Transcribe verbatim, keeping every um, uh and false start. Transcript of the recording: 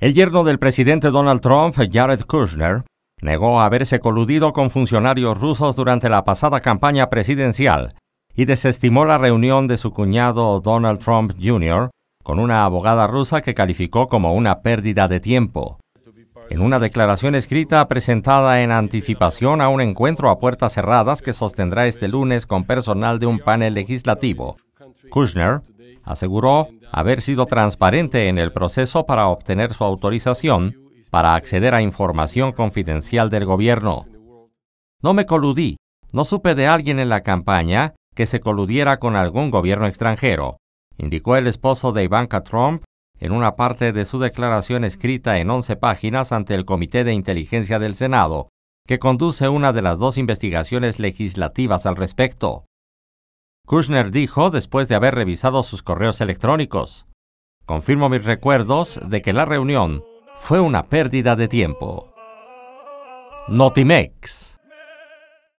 El yerno del presidente Donald Trump, Jared Kushner, negó haberse coludido con funcionarios rusos durante la pasada campaña presidencial y desestimó la reunión de su cuñado Donald Trump junior con una abogada rusa que calificó como una pérdida de tiempo. En una declaración escrita presentada en anticipación a un encuentro a puertas cerradas que sostendrá este lunes con personal de un panel legislativo, Kushner aseguró haber sido transparente en el proceso para obtener su autorización para acceder a información confidencial del gobierno. No me coludí, no supe de alguien en la campaña que se coludiera con algún gobierno extranjero, indicó el esposo de Ivanka Trump en una parte de su declaración escrita en once páginas ante el Comité de Inteligencia del Senado, que conduce una de las dos investigaciones legislativas al respecto. Kushner dijo después de haber revisado sus correos electrónicos: confirmo mis recuerdos de que la reunión fue una pérdida de tiempo. Notimex.